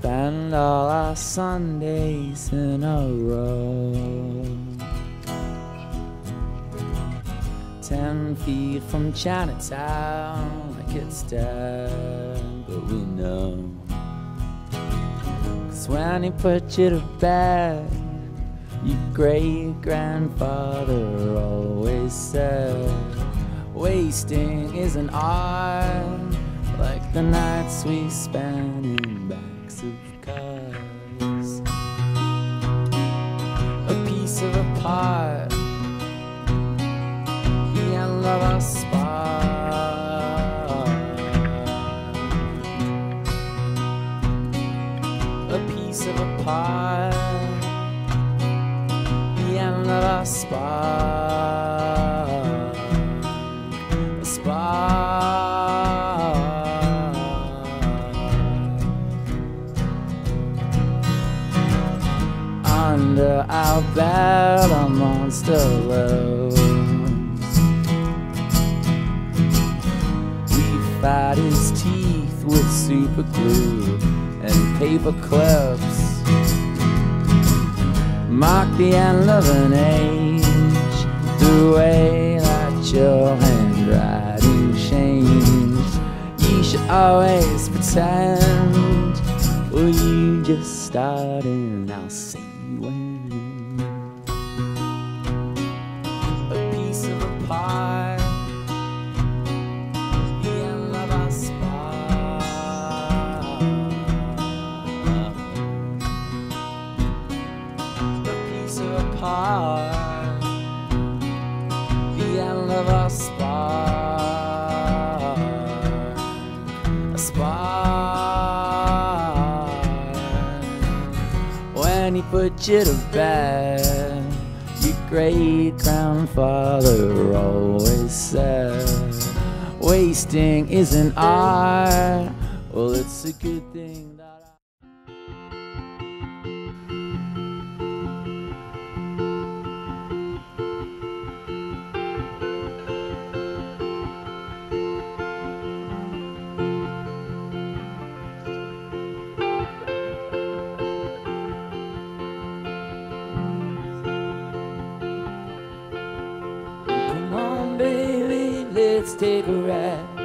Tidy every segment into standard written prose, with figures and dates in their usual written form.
spend all our Sundays in a row. 10 feet from Chinatown, like it's dead, but we know. 'Cause when he put you to bed, your great-grandfather always said, wasting is an art, like the nights we spend in backs of cars. A piece of a part, the end of our spark. A piece of a part, the end of our spark. A spark. Under our bed, a monster loads. We fight his teeth with super glue and paper clips. Mark the end of an age, the way that your handwriting changed. You should always pretend, well, you just start and I'll see. A piece of a pie, the end of our spark. A piece of a pie, the end of our spark. A spark. When he put you to bed, your great-grandfather always said, wasting is an art, well, it's a good thing that let's take a ride.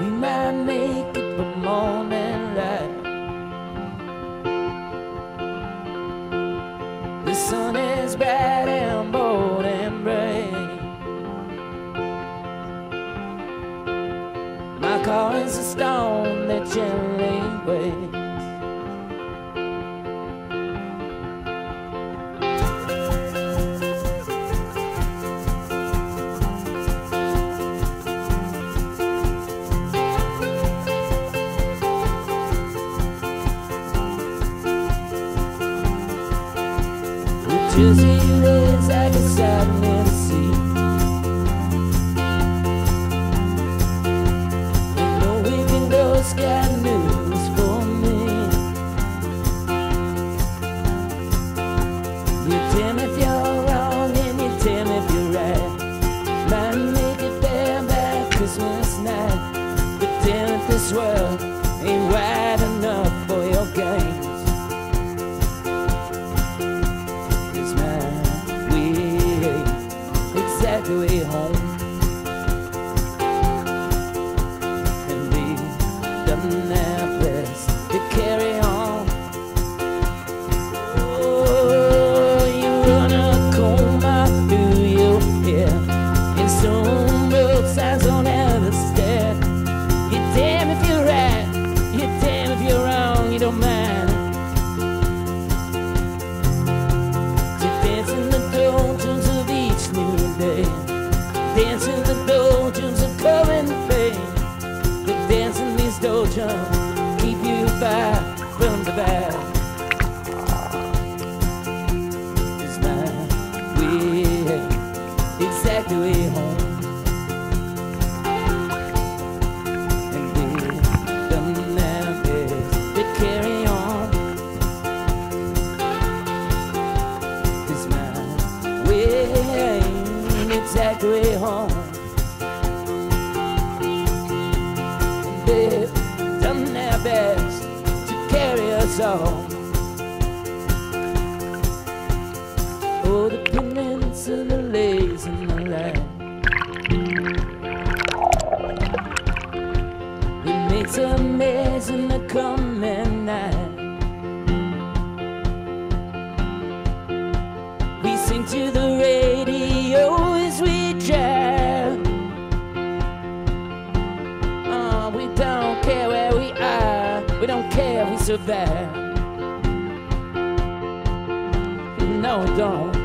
We might make it the morning light. The sun is bright and bold and bright. My car is a stone that gently weighs. Juicy roads like a saddening sea. You know we can go sky news for me. You tell me if you're wrong and you tell me if you're right. Might make it there by Christmas night. But tell if this world ain't wide enough for your game. Way home, and we've done our best to carry on. Oh, you wanna comb my New York hair, and some road signs on the stair. You're damn if you're right, you're damn if you're wrong, you don't mind. To dance in the doldrums of each new day. Dancing the doldrums of current fame. The dancing these doldrums keep you far from the bad. It's my way, exactly way home. And they've done their best to carry on. It's my way, exactly home. all. Oh, the penance and the lays in my life. It makes a mess in the coming night. We sing to the radio as we drive. Oh, we don't care where we are. We don't care if we survive. No, we don't. Ini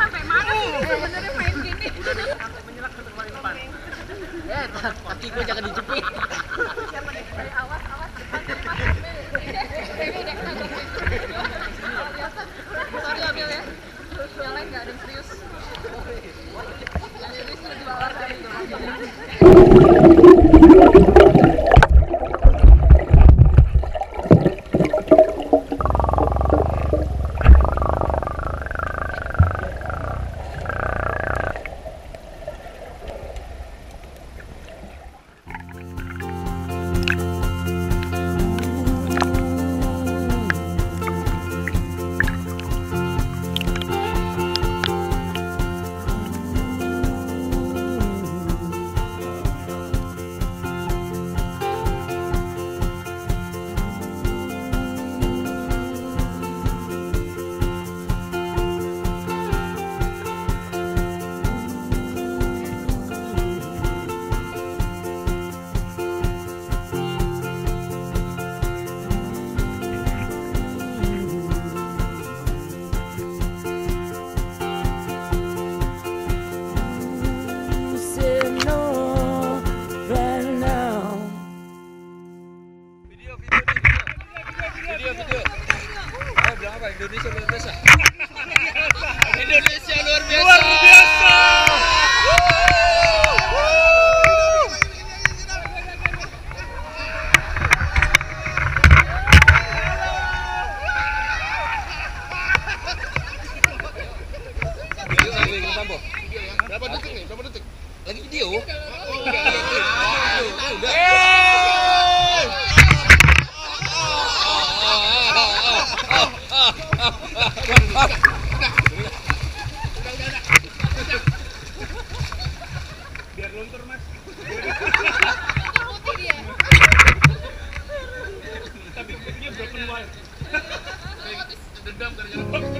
sampai mana sih? Sebenarnya main gini. Sampai menyelak sampai paling depan. Eh, kaki gue jangan dijepit. Awas, awas. Sorry, Abil ya. Yang lain nggak ada yang serius. Yang serius sudah dibawar dari itu. Indonesia luar biasa. Indonesia luar biasa. Luar biasa. Berapa detik nih? Berapa detik? Lagi video. Biar luntur, Mas. Luntur putih dia. Tapi dia broken wire. Dendam karena